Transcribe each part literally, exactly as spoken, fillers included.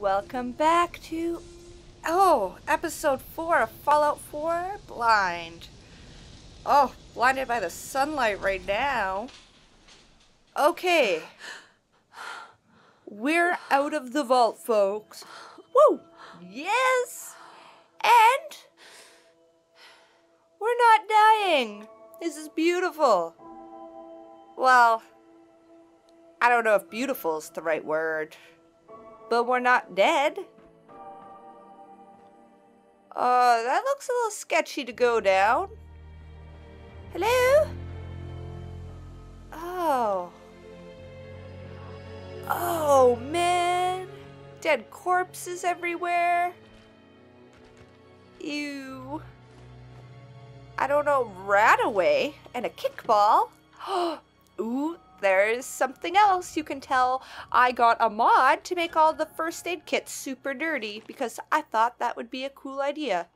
Welcome back to, oh, episode four of Fallout four Blind. Oh, blinded by the sunlight right now. Okay. We're out of the vault, folks. Woo! Yes! And we're not dying. This is beautiful. Well, I don't know if beautiful is the right word. But we're not dead. Uh, that looks a little sketchy to go down. Hello? Oh. Oh, man. Dead corpses everywhere. Ew. I don't know, rat away and a kickball. Ooh. There's something else you can tell. I got a mod to make all the first aid kits super dirty because I thought that would be a cool idea.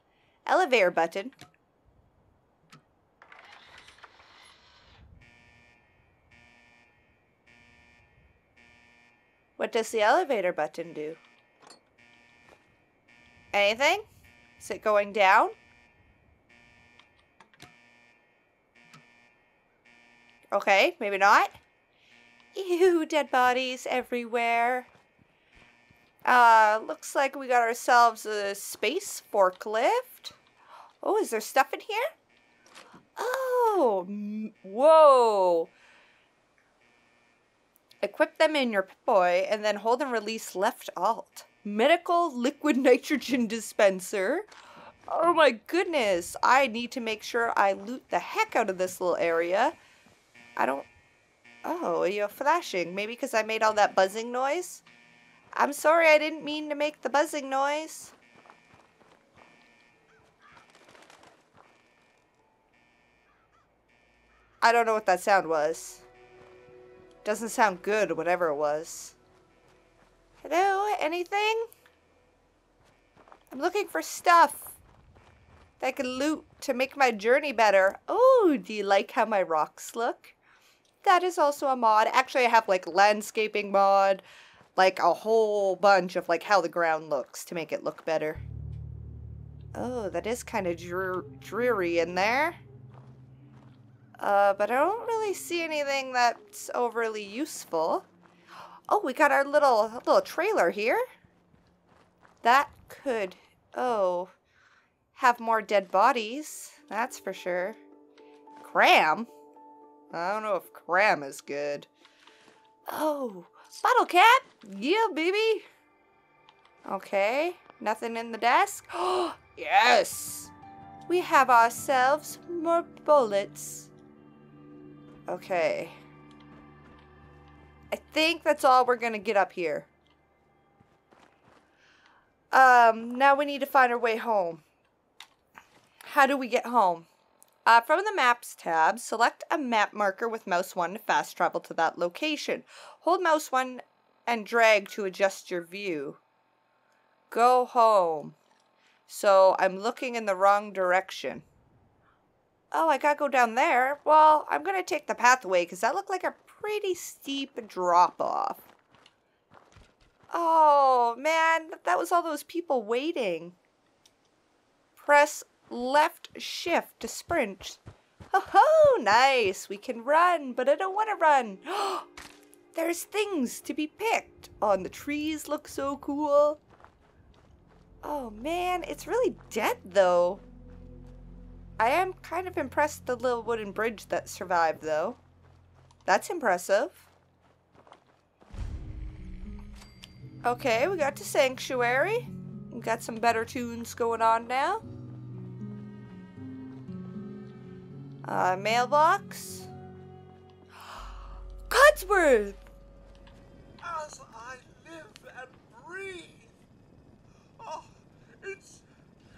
Elevator button. What does the elevator button do? Anything? Is it going down? Okay, maybe not. Ew, dead bodies everywhere. Uh, looks like we got ourselves a space forklift. Oh, is there stuff in here? Oh, whoa. Equip them in your Pip-Boy and then hold and release left alt. Medical liquid nitrogen dispenser. Oh my goodness. I need to make sure I loot the heck out of this little area. I don't... Oh, you're flashing. Maybe because I made all that buzzing noise? I'm sorry, I didn't mean to make the buzzing noise. I don't know what that sound was. Doesn't sound good, whatever it was. Hello? Anything? I'm looking for stuff that I can loot to make my journey better. Oh, do you like how my rocks look? That is also a mod. Actually, I have like landscaping mod, like a whole bunch of like how the ground looks to make it look better. Oh, that is kind of dre dreary in there. Uh, but I don't really see anything that's overly useful. Oh, we got our little little trailer here. That could, oh, have more dead bodies. That's for sure. Cram? I don't know if cram is good. Oh, bottle cap? Yeah, baby. Okay, nothing in the desk. Oh, yes. We have ourselves more bullets. Okay. I think that's all we're gonna get up here. Um, now we need to find our way home. How do we get home? Uh, from the Maps tab, select a map marker with mouse one to fast travel to that location. Hold mouse one and drag to adjust your view. Go home. So, I'm looking in the wrong direction. Oh, I gotta go down there. Well, I'm gonna take the pathway because that looked like a pretty steep drop-off. Oh, man. That was all those people waiting. Press left shift to sprint. Ho-ho! Nice! We can run, but I don't want to run. There's things to be picked. Oh, and the trees look so cool. Oh, man. It's really dead, though. I am kind of impressed the little wooden bridge that survived, though. That's impressive. Okay, we got to Sanctuary. We got some better tunes going on now. Uh, mailbox. Codsworth! As I live and breathe. Oh, it's,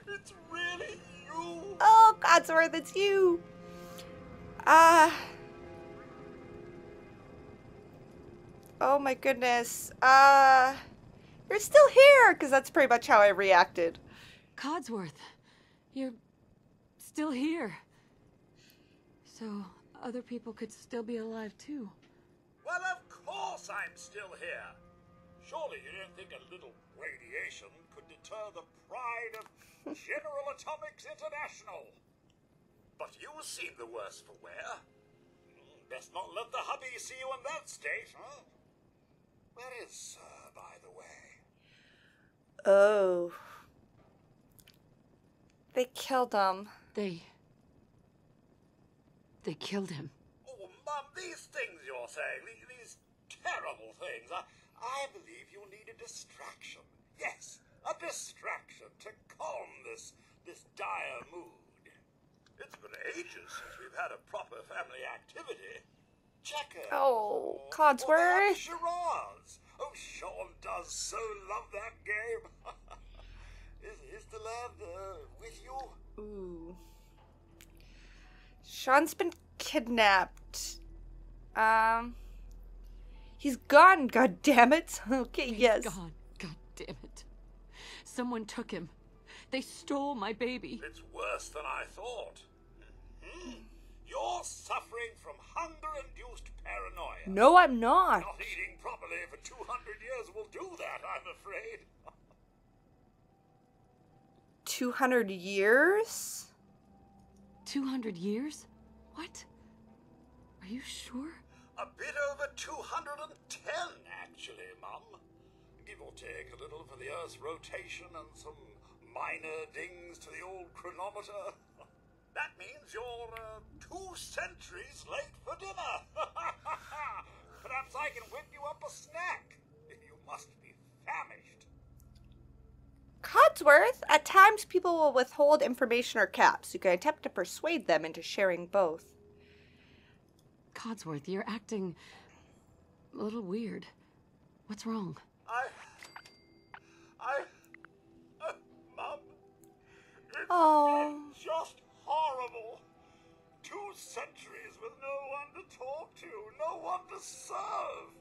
it's really you. Oh, Codsworth, it's you. Ah. Uh, oh my goodness. Uh, you're still here, because that's pretty much how I reacted. Codsworth, you're still here. So, other people could still be alive, too. Well, of course I'm still here. Surely you don't think a little radiation could deter the pride of General Atomics International. But you seem the worse for wear. Best not let the hubby see you in that state, huh? Where is Sir, by the way? Oh. They killed him. They... They killed him. Oh, Mum, these things you're saying, these terrible things. I, I believe you need a distraction. Yes, a distraction to calm this, this dire mood. It's been ages since we've had a proper family activity. Checkers. Oh, Codsworth. Shiraz. Oh, Sean does so love that game. Is, is the lad uh, with you? Ooh. Sean's been kidnapped. Um. He's gone. God damn it. Okay. He's yes. Gone. God damn it. Someone took him. They stole my baby. It's worse than I thought. Mm-hmm. You're suffering from hunger-induced paranoia. No, I'm not. Not eating properly for two hundred years will do that, I'm afraid. two hundred years? two hundred years? What? Are you sure? A bit over two hundred ten, actually, Mum. Give or take a little for the Earth's rotation and some... minor dings to the old chronometer. That means you're uh, two centuries late for dinner. Perhaps I can whip you up a snack. You must be famished. Codsworth, at times people will withhold information or caps. You can attempt to persuade them into sharing both. Codsworth, you're acting a little weird. What's wrong? I... I... It's, oh. It's just horrible. Two centuries with no one to talk to, no one to serve.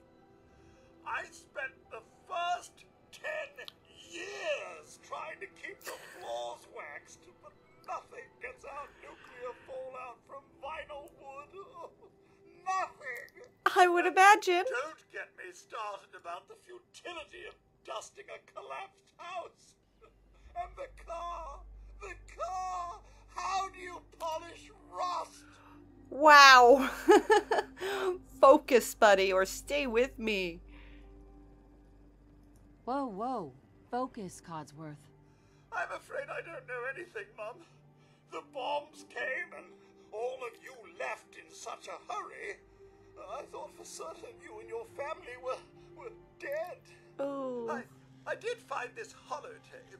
I spent the first ten years trying to keep the floors waxed, but nothing gets out nuclear fallout from vinyl wood. Oh, nothing. I would imagine. Don't get me started about the futility of dusting a collapsed house. And the car. The car! How do you polish rust? Wow. Focus, buddy, or stay with me. Whoa, whoa. Focus, Codsworth. I'm afraid I don't know anything, Mum. The bombs came and all of you left in such a hurry. I thought for certain you and your family were, were dead. Oh. I, I did find this holotape.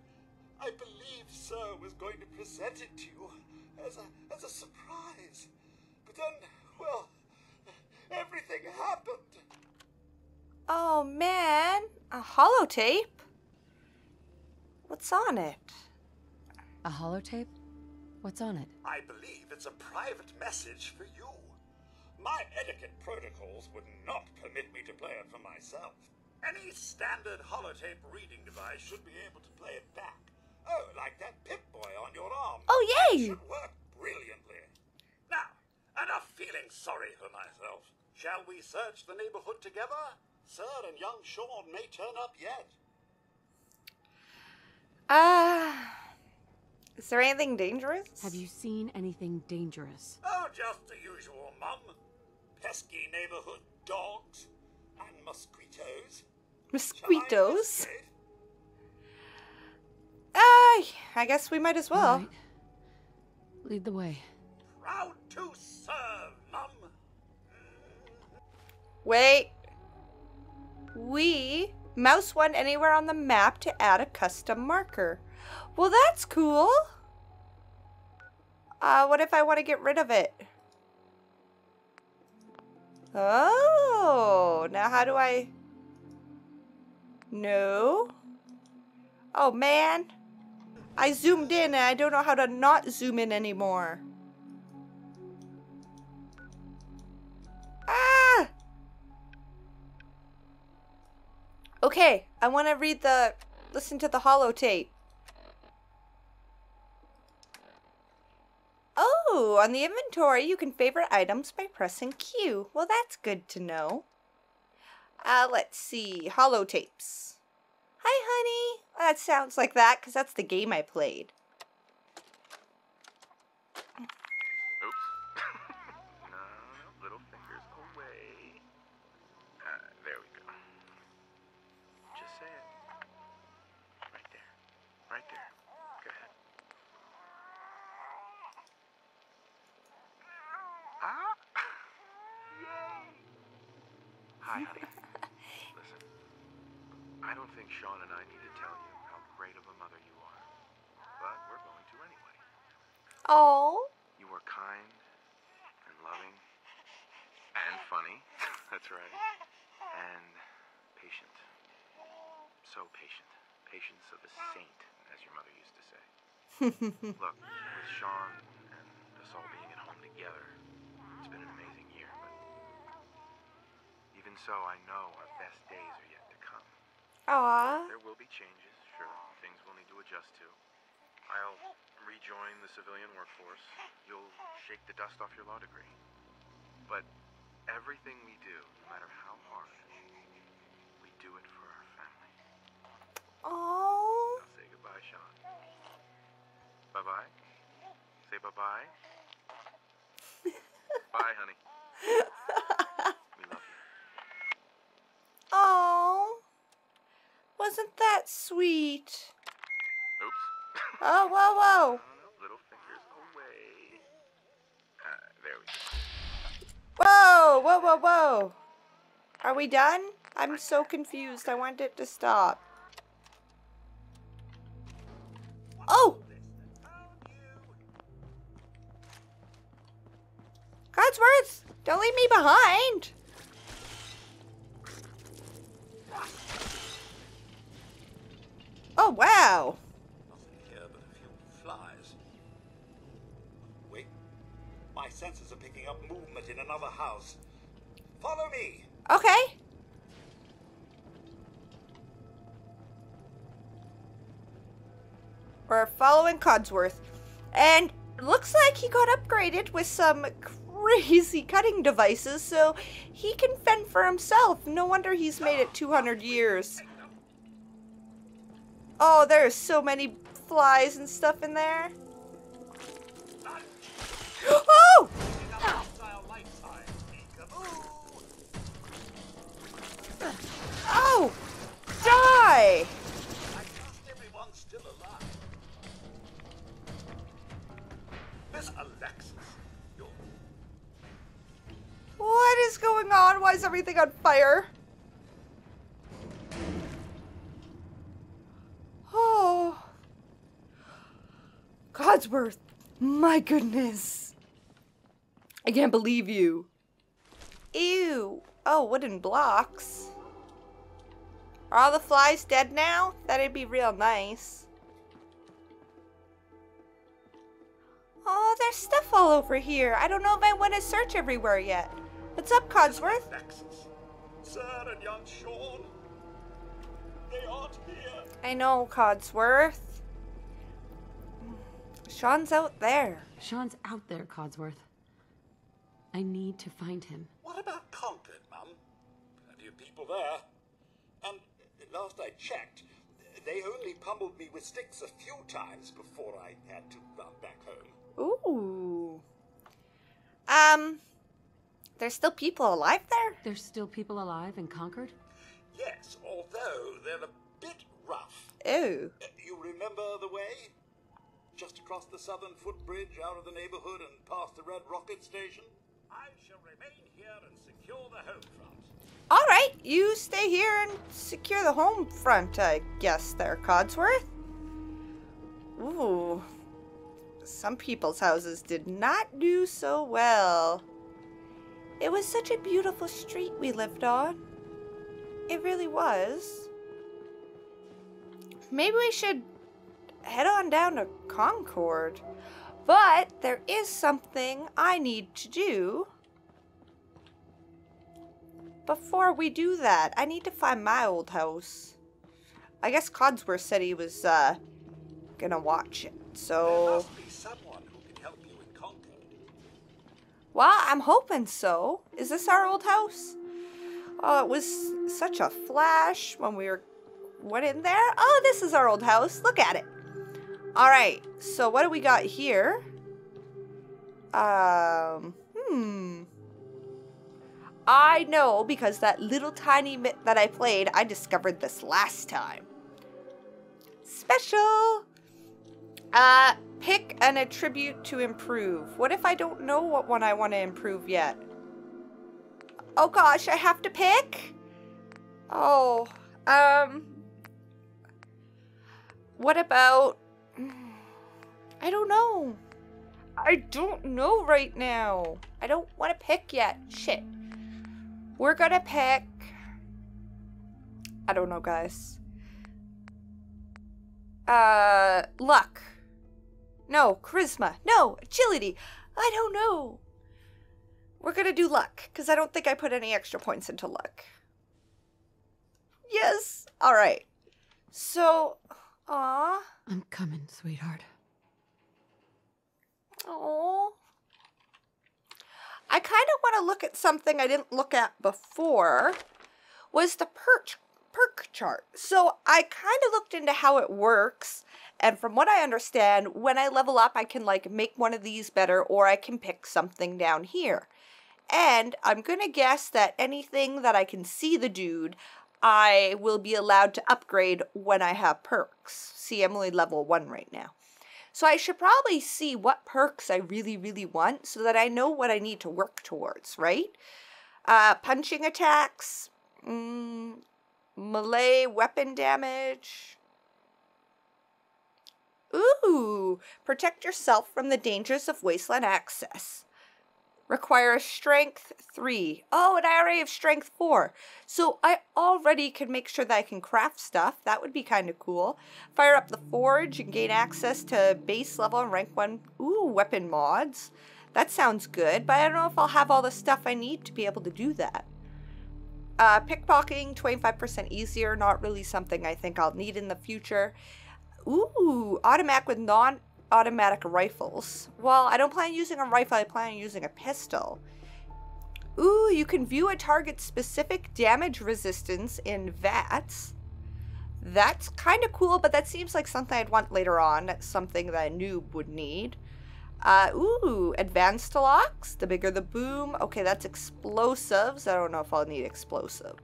I believe Sir was going to present it to you as a, as a surprise. But then, well, everything happened. Oh, man. A holotape? What's on it? A holotape? What's on it? I believe it's a private message for you. My etiquette protocols would not permit me to play it for myself. Any standard holotape reading device should be able to play it back. Oh, like that Pip-Boy on your arm. Oh, yay! It should work brilliantly. Now, enough feeling sorry for myself. Shall we search the neighborhood together? Sir and young Sean may turn up yet. Ah... Uh, is there anything dangerous? Have you seen anything dangerous? Oh, just the usual, Mum. Pesky neighborhood dogs and mosquitoes. Mosquitoes? Uh, I guess we might as well. Right. Lead the way. Proud to serve, Mum. Wait. We mouse one anywhere on the map to add a custom marker. Well, that's cool. Uh, what if I want to get rid of it? Oh, now how do I? No. Oh, man. I zoomed in and I don't know how to not zoom in anymore. Ah! Okay, I want to read the, listen to the holotape. Oh, on the inventory you can favorite items by pressing Q. Well, that's good to know. Uh, let's see. Holotapes. Hi, honey. That sounds like that, because that's the game I played. Hi, honey. Listen, I don't think Sean and I need to tell you how great of a mother you are, but we're going to anyway. Oh. You were kind and loving and funny. That's right. And patient. So patient. Patience of a saint, as your mother used to say. Look, with Sean and us all being at home together, it's been an amazing. Even so, I know our best days are yet to come. Aww. There will be changes, sure. Things we'll need to adjust to. I'll rejoin the civilian workforce. You'll shake the dust off your law degree. But everything we do, no matter how hard, we do it for our family. Aww. Now say goodbye, Sean. Bye-bye. Say bye-bye. Bye, honey. Wasn't that sweet? Oops. Oh, whoa, whoa. Little fingers away. Uh, there we go. Whoa, whoa, whoa, whoa. Are we done? I'm so confused. I want it to stop. Oh! Codsworth, don't leave me behind. Oh, wow. Nothing here but a few flies. Wait. My senses are picking up movement in another house. Follow me. Okay. We're following Codsworth. And looks like he got upgraded with some crazy cutting devices, so he can fend for himself. No wonder he's made it two hundred years. Oh, there's so many flies and stuff in there. Oh! Oh! Die! What is going on? Why is everything on fire? Oh, Codsworth, my goodness. I can't believe you. Ew. Oh, wooden blocks. Are all the flies dead now? That'd be real nice. Oh, there's stuff all over here. I don't know if I want to search everywhere yet. What's up, Codsworth? Sir and young Sean. They aren't here. I know, Codsworth. Sean's out there. Sean's out there, Codsworth. I need to find him. What about Concord, Mum? Plenty of people there. And last I checked, they only pummeled me with sticks a few times before I had to run back home. Ooh. Um, there's still people alive there? There's still people alive in Concord? Yes, although they're a bit rough. Oh. Uh, you remember the way? Just across the southern footbridge, out of the neighborhood, and past the Red Rocket station? I shall remain here and secure the home front. All right, you stay here and secure the home front, I guess there, Codsworth. Ooh. Some people's houses did not do so well. It was such a beautiful street we lived on. It really was. Maybe we should head on down to Concord. But there is something I need to do. Before we do that, I need to find my old house. I guess Codsworth said he was uh, gonna watch it, so... There must be someone who can help you in Concord. Well, I'm hoping so. Is this our old house? Oh, it was such a flash when we were... What in there? Oh, this is our old house. Look at it. All right. So what do we got here? Um, hmm. I know because that little tiny bit that I played, I discovered this last time. Special. Uh, pick an attribute to improve. What if I don't know what one I want to improve yet? Oh gosh, I have to pick? Oh, um, what about, I don't know. I don't know right now. I don't want to pick yet. Shit. We're gonna pick, I don't know, guys. Uh, luck. No, charisma. No, agility. I don't know. We're gonna do luck, because I don't think I put any extra points into luck. Yes! Alright. So, aw. I'm coming, sweetheart. Aw. I kind of want to look at something I didn't look at before, was the perch, perk chart. So, I kind of looked into how it works, and from what I understand, when I level up, I can, like, make one of these better, or I can pick something down here. And I'm going to guess that anything that I can see the dude, I will be allowed to upgrade when I have perks. See, I'm only level one right now. So I should probably see what perks I really, really want so that I know what I need to work towards, right? Uh, punching attacks, mm, melee weapon damage. Ooh, protect yourself from the dangers of wasteland access. Requires strength three. Oh, and I already have strength four. So I already can make sure that I can craft stuff. That would be kind of cool. Fire up the forge and gain access to base level and rank one. Ooh, weapon mods. That sounds good, but I don't know if I'll have all the stuff I need to be able to do that. Uh, pickpocketing, twenty-five percent easier. Not really something I think I'll need in the future. Ooh, automatic with non- automatic rifles. Well, I don't plan on using a rifle, I plan on using a pistol. Ooh, you can view a target's specific damage resistance in V A Ts. That's kind of cool, but that seems like something I'd want later on. That's something that a noob would need. Uh, ooh, advanced locks, the bigger the boom. Okay, that's explosives. I don't know if I'll need explosives.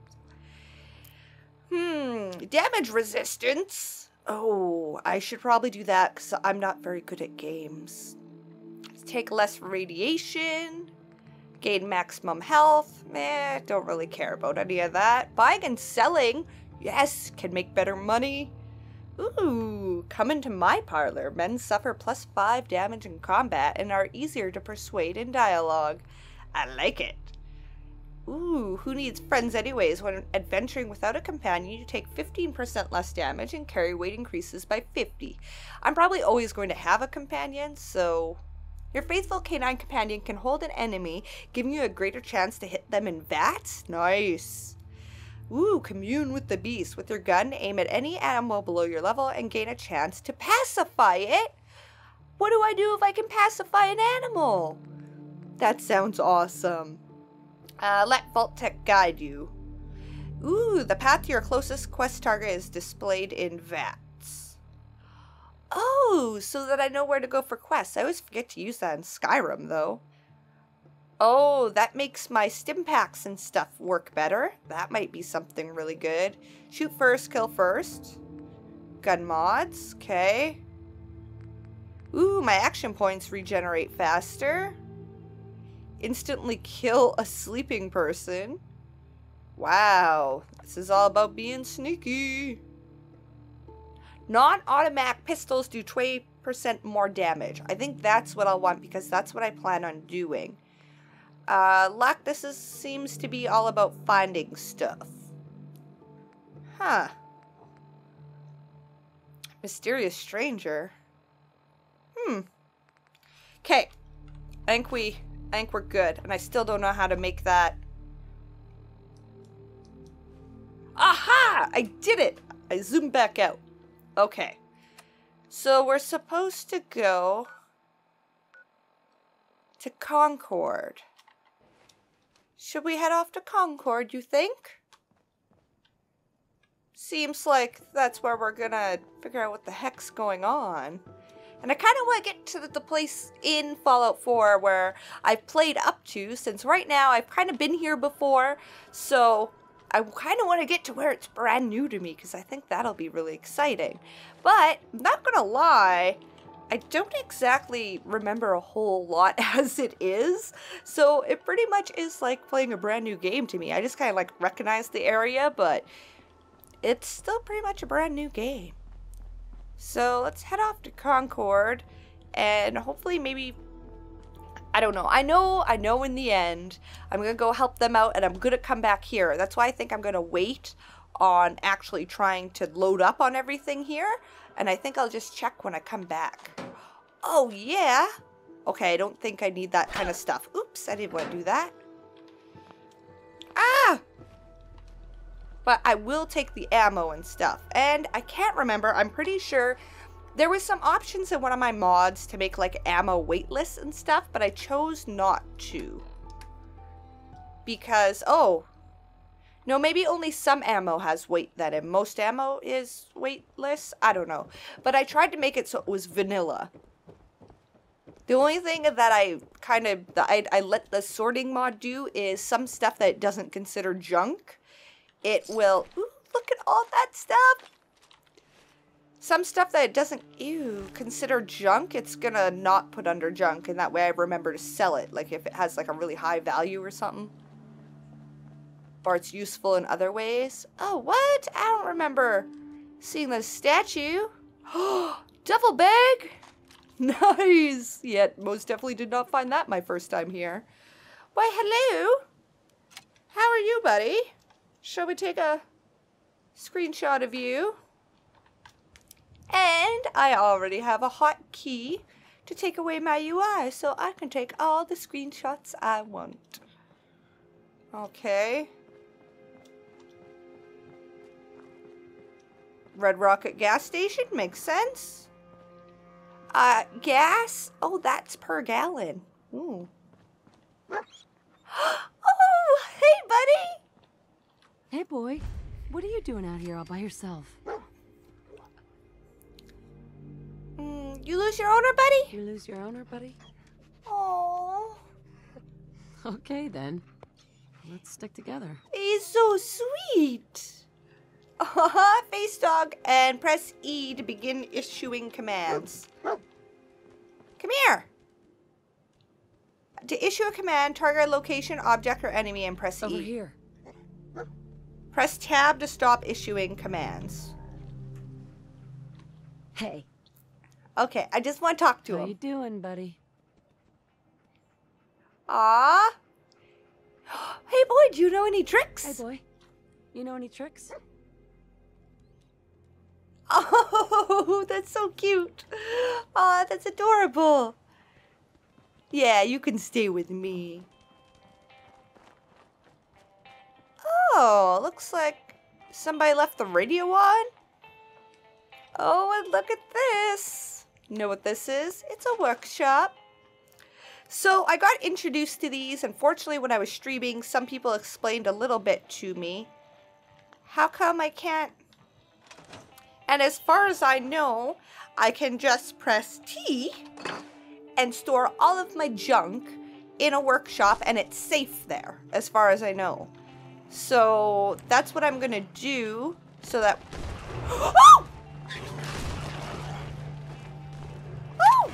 Hmm, damage resistance. Oh, I should probably do that because I'm not very good at games. Take less radiation. Gain maximum health. Meh, don't really care about any of that. Buying and selling. Yes, can make better money. Ooh, come into my parlor. Men suffer plus five damage in combat and are easier to persuade in dialogue. I like it. Ooh, who needs friends anyways? When adventuring without a companion, you take fifteen percent less damage and carry weight increases by fifty. I'm probably always going to have a companion, so... Your faithful canine companion can hold an enemy, giving you a greater chance to hit them in V A Ts? Nice! Ooh, commune with the beast. With your gun, aim at any animal below your level and gain a chance to pacify it! What do I do if I can pacify an animal? That sounds awesome. Uh, let Vault-Tec guide you. Ooh, the path to your closest quest target is displayed in V A Ts. Oh, so that I know where to go for quests. I always forget to use that in Skyrim, though. Oh, that makes my stim packs and stuff work better. That might be something really good. Shoot first, kill first. Gun mods, okay. Ooh, my action points regenerate faster. Instantly kill a sleeping person. Wow, this is all about being sneaky. Non-automatic pistols do twenty percent more damage. I think that's what I'll want because that's what I plan on doing. Uh, luck, this is, seems to be all about finding stuff. Huh. Mysterious stranger. Hmm. Okay. I think we... I think we're good, and I still don't know how to make that. Aha! I did it! I zoomed back out. Okay. So we're supposed to go to Concord. Should we head off to Concord, you think? Seems like that's where we're gonna figure out what the heck's going on. And I kind of want to get to the place in Fallout four where I've played up to, since right now I've kind of been here before, so I kind of want to get to where it's brand new to me, because I think that'll be really exciting. But, I'm not gonna lie, I don't exactly remember a whole lot as it is, so it pretty much is like playing a brand new game to me. I just kind of like recognize the area, but it's still pretty much a brand new game. So let's head off to Concord and hopefully maybe, I don't know. I know, I know in the end, I'm going to go help them out and I'm going to come back here. That's why I think I'm going to wait on actually trying to load up on everything here. And I think I'll just check when I come back. Oh yeah. Okay, I don't think I need that kind of stuff. Oops, I didn't want to do that. Ah! But I will take the ammo and stuff. And I can't remember, I'm pretty sure there was some options in one of my mods to make like ammo weightless and stuff, but I chose not to. Because, oh, no, maybe only some ammo has weight then, and most ammo is weightless, I don't know. But I tried to make it so it was vanilla. The only thing that I kind of, I, I let the sorting mod do is some stuff that it doesn't consider junk. It will, ooh, look at all that stuff. Some stuff that it doesn't, ew, consider junk, it's gonna not put under junk, and that way I remember to sell it, like if it has like a really high value or something. Or it's useful in other ways. Oh, what? I don't remember seeing the statue. Oh, duffel bag? Nice. Yet, most definitely did not find that my first time here. Why, hello. How are you, buddy? Shall we take a screenshot of you? And I already have a hotkey to take away my U I, so I can take all the screenshots I want. Okay. Red Rocket gas station, makes sense. Uh, gas? Oh, that's per gallon. Ooh. Oh, hey, buddy! Hey, boy. What are you doing out here all by yourself? Mm, you lose your owner, buddy? You lose your owner, buddy? Aww. Okay, then. Let's stick together. He's so sweet. Uh-huh, face dog, and press E to begin issuing commands. Come here. To issue a command, target a location, object, or enemy, and press E. Over here. Press tab to stop issuing commands. Hey. Okay, I just want to talk to him. How you doing, buddy? Aww. Hey, boy, do you know any tricks? Hey, boy. You know any tricks? Oh, that's so cute. Aw, that's adorable. Yeah, you can stay with me. Oh, looks like somebody left the radio on. Oh, and look at this. You know what this is? It's a workshop. So I got introduced to these. Unfortunately, when I was streaming, some people explained a little bit to me. How come I can't? And as far as I know, I can just press T and store all of my junk in a workshop, and it's safe there, as far as I know. So that's what I'm gonna do so that. Oh! Oh! Oh!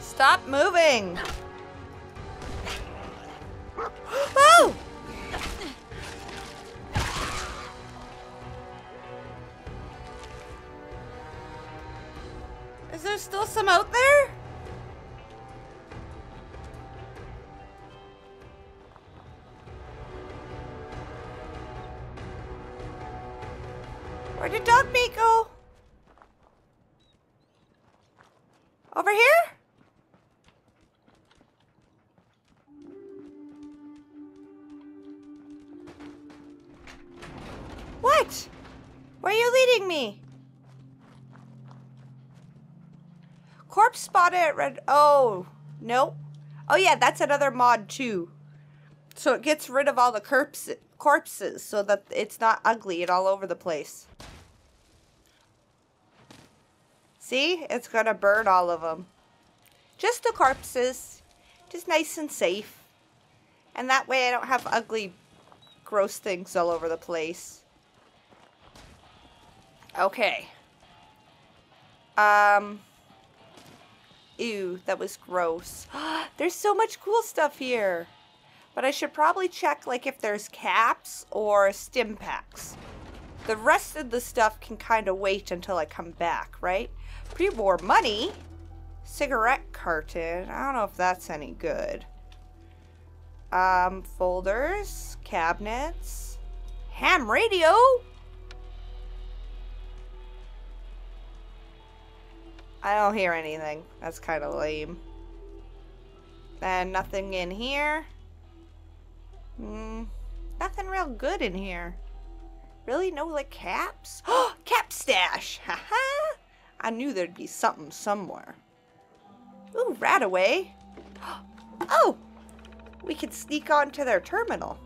Stop moving! Oh! Is there still some out there? Where did Dogmeat go? Over here? What? Where are you leading me? Corpse spotted at red. Oh, no. Oh, yeah, that's another mod, too. So it gets rid of all the corpse corpses so that it's not ugly and all over the place. See? It's gonna burn all of them. Just the corpses. Just nice and safe. And that way I don't have ugly, gross things all over the place. Okay. Um. Ew, that was gross. There's so much cool stuff here. But I should probably check like if there's caps or stim packs. The rest of the stuff can kind of wait until I come back, right? Pre-war money? Cigarette carton. I don't know if that's any good. Um, folders, cabinets, ham radio. I don't hear anything. That's kind of lame. And nothing in here. Hmm. Nothing real good in here. Really? No, like, caps? Oh, cap stash! Haha! I knew there'd be something somewhere. Ooh, rat away. Oh! We can sneak onto their terminal.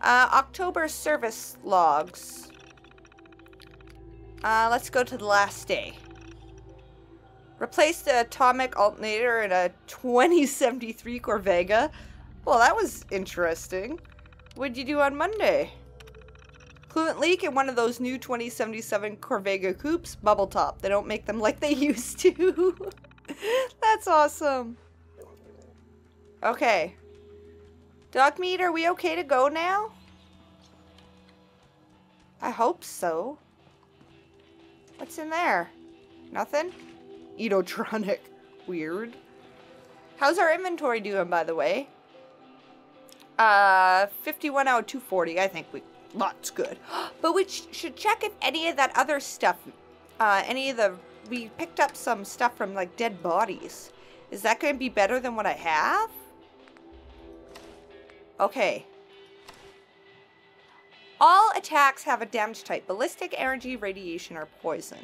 Uh, October service logs. Uh, let's go to the last day. Replace the atomic alternator in a twenty seventy-three Corvega. Well, that was interesting. What'd you do on Monday? Coolant leak in one of those new twenty seventy-seven Corvega coupes. Bubble top. They don't make them like they used to. That's awesome. Okay. Dogmeat, are we okay to go now? I hope so. What's in there? Nothing? Edotronic. Weird. How's our inventory doing, by the way? Uh, fifty-one out of two forty. I think we... Lots good. But we sh should check if any of that other stuff... Uh, any of the... We picked up some stuff from, like, dead bodies. Is that going to be better than what I have? Okay. All attacks have a damage type. Ballistic, energy, radiation, or poison.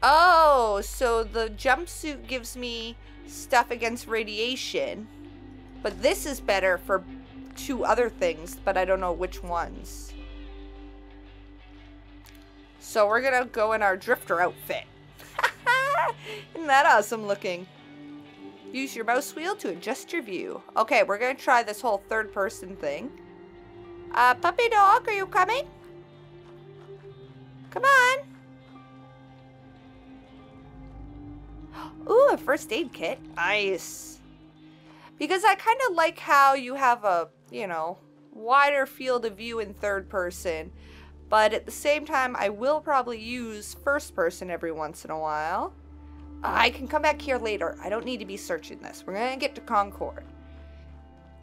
Oh, so the jumpsuit gives me stuff against radiation. But this is better for two other things, but I don't know which ones. So we're gonna go in our drifter outfit. Isn't that awesome looking? Use your mouse wheel to adjust your view. Okay, we're gonna try this whole third person thing. Uh, puppy dog, are you coming? Come on. Ooh, a first aid kit. Nice. Because I kind of like how you have a, you know, wider field of view in third person. But at the same time, I will probably use first person every once in a while. I can come back here later. I don't need to be searching this. We're going to get to Concord.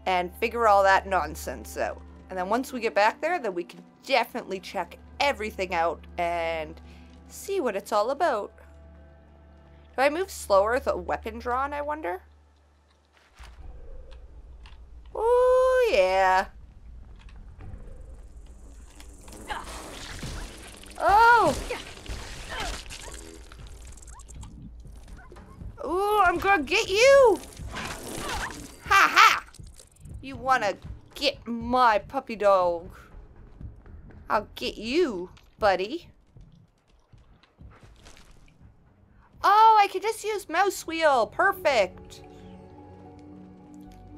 And figure all that nonsense out. And then once we get back there, then we can definitely check everything out and see what it's all about. Do I move slower with a weapon drawn, I wonder? Oh yeah. Oh! Ooh, I'm gonna get you! Ha ha! You wanna get my puppy dog? I'll get you, buddy. Oh, I could just use mouse wheel. Perfect.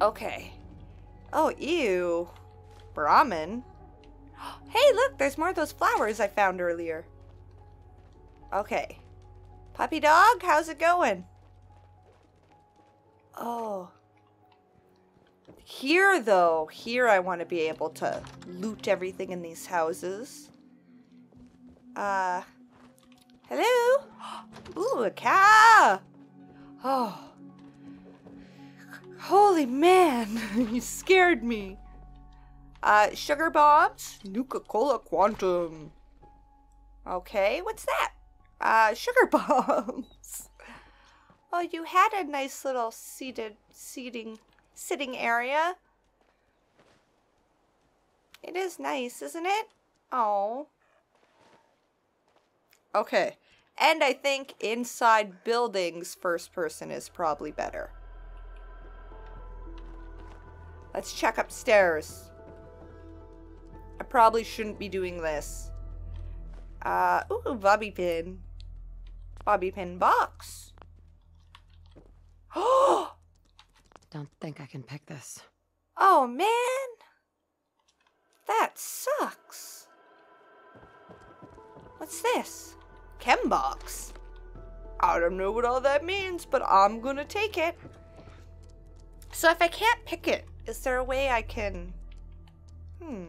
Okay. Oh, ew. Brahmin. Hey, look, there's more of those flowers I found earlier. Okay. Puppy dog, how's it going? Oh. Here, though, here I want to be able to loot everything in these houses. Uh, hello? Holy cow! Oh. Holy man, you scared me. Uh, sugar bombs, Nuka Cola Quantum. Okay, what's that? Uh, sugar bombs. Oh, you had a nice little seated, seating, sitting area. It is nice, isn't it? Oh. Okay. And I think inside buildings, first person is probably better. Let's check upstairs. I probably shouldn't be doing this. Uh, ooh, bobby pin. Bobby pin box. Oh! Don't think I can pick this. Oh, man. That sucks. What's this? Chem box. I don't know what all that means, but I'm gonna take it. So if I can't pick it, is there a way I can... Hmm.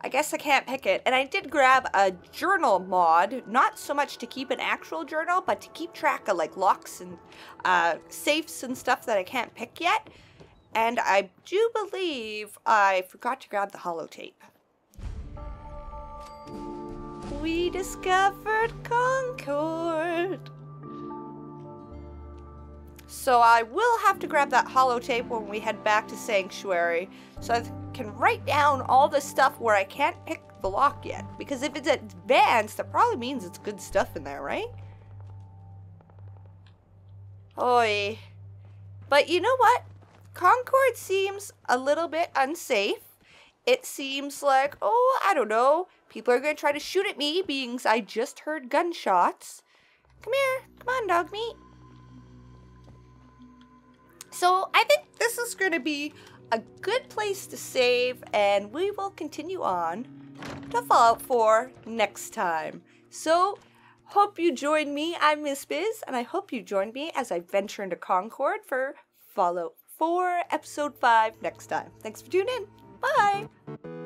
I guess I can't pick it. And I did grab a journal mod. Not so much to keep an actual journal, but to keep track of like locks and uh, safes and stuff that I can't pick yet. And I do believe I forgot to grab the holotape. We discovered Concord. So I will have to grab that holotape when we head back to Sanctuary. So I can write down all the stuff where I can't pick the lock yet. Because if it's advanced, that probably means it's good stuff in there, right? Oy. But you know what? Concord seems a little bit unsafe. It seems like, oh, I don't know. People are going to try to shoot at me, being I just heard gunshots. Come here. Come on, Dogmeat. So I think this is going to be a good place to save, and we will continue on to Fallout four next time. So hope you join me. I'm Miss Bizz, and I hope you join me as I venture into Concord for Fallout four Episode five next time. Thanks for tuning in. Bye!